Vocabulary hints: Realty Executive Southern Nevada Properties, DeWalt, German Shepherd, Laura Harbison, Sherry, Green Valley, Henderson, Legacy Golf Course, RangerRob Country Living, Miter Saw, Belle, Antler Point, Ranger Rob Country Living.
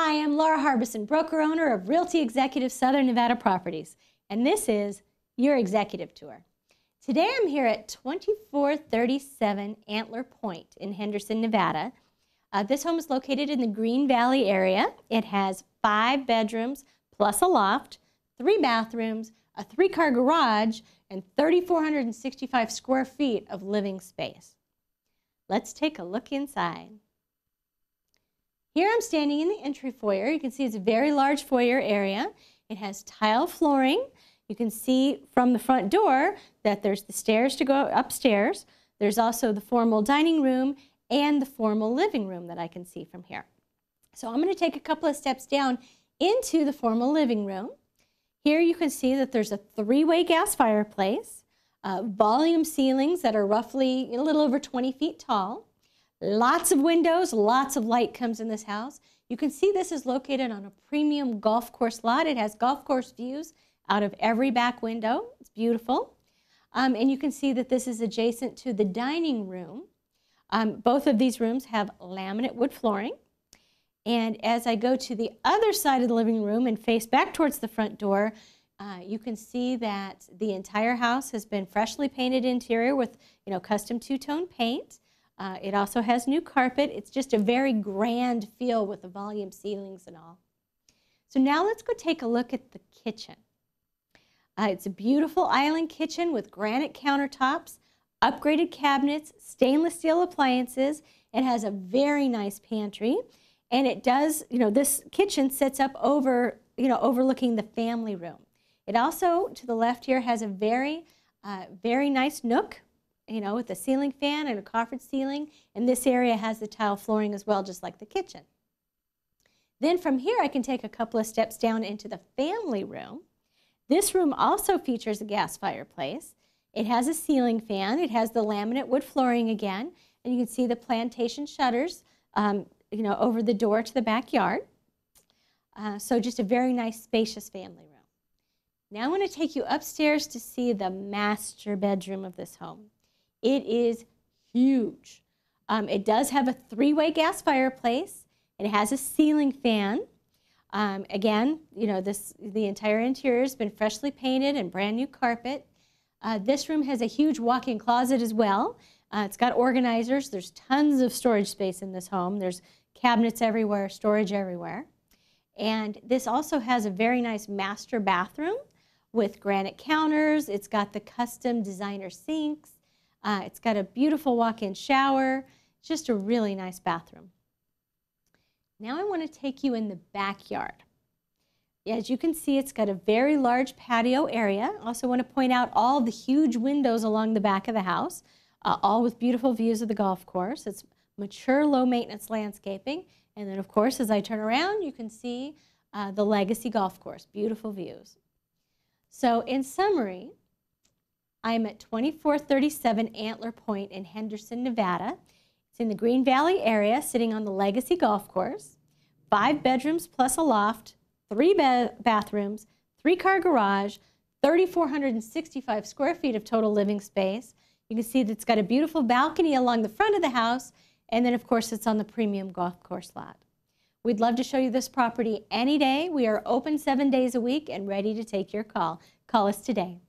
Hi, I'm Laura Harbison, broker-owner of Realty Executive Southern Nevada Properties, and this is your Executive Tour. Today I'm here at 2437 Antler Point in Henderson, Nevada. This home is located in the Green Valley area. It has 5 bedrooms plus a loft, 3 bathrooms, a 3-car garage, and 3,465 square feet of living space. Let's take a look inside. Here I'm standing in the entry foyer. You can see it's a very large foyer area. It has tile flooring. You can see from the front door that there's the stairs to go upstairs. There's also the formal dining room and the formal living room that I can see from here. So I'm going to take a couple of steps down into the formal living room. Here you can see that there's a 3-way gas fireplace, volume ceilings that are roughly a little over 20 feet tall. Lots of windows, lots of light comes in this house. You can see this is located on a premium golf course lot. It has golf course views out of every back window. It's beautiful. And you can see that this is adjacent to the dining room. Both of these rooms have laminate wood flooring. And as I go to the other side of the living room and face back towards the front door, you can see that the entire house has been freshly painted interior with, custom 2-tone paint. It also has new carpet. It's just a very grand feel with the volume ceilings and all. So now let's go take a look at the kitchen. It's a beautiful island kitchen with granite countertops, upgraded cabinets, stainless steel appliances. It has a very nice pantry, and it does, this kitchen sets up over, overlooking the family room. It also, to the left here, has a very nice nook, with a ceiling fan and a coffered ceiling, and this area has the tile flooring as well, just like the kitchen. Then from here I can take a couple of steps down into the family room. This room also features a gas fireplace. It has a ceiling fan. It has the laminate wood flooring again, and you can see the plantation shutters over the door to the backyard. So just a very nice spacious family room. Now I want to take you upstairs to see the master bedroom of this home. It is huge. It does have a 3-way gas fireplace. It has a ceiling fan. Again, the entire interior has been freshly painted and brand new carpet. This room has a huge walk-in closet as well. It's got organizers. There's tons of storage space in this home. There's cabinets everywhere, storage everywhere. And this also has a very nice master bathroom with granite counters. It's got the custom designer sinks. It's got a beautiful walk-in shower, just a really nice bathroom. Now I want to take you in the backyard. As you can see, it's got a very large patio area. I also want to point out all the huge windows along the back of the house, all with beautiful views of the golf course. It's mature, low-maintenance landscaping. And then, of course, as I turn around, you can see the Legacy Golf Course, beautiful views. So in summary, I'm at 2437 Antler Point in Henderson, Nevada. It's in the Green Valley area, sitting on the Legacy Golf Course. 5 bedrooms plus a loft, 3 bathrooms, 3-car garage, 3,465 square feet of total living space. You can see that it's got a beautiful balcony along the front of the house, and then, of course, it's on the premium golf course lot. We'd love to show you this property any day. We are open 7 days a week and ready to take your call. Call us today.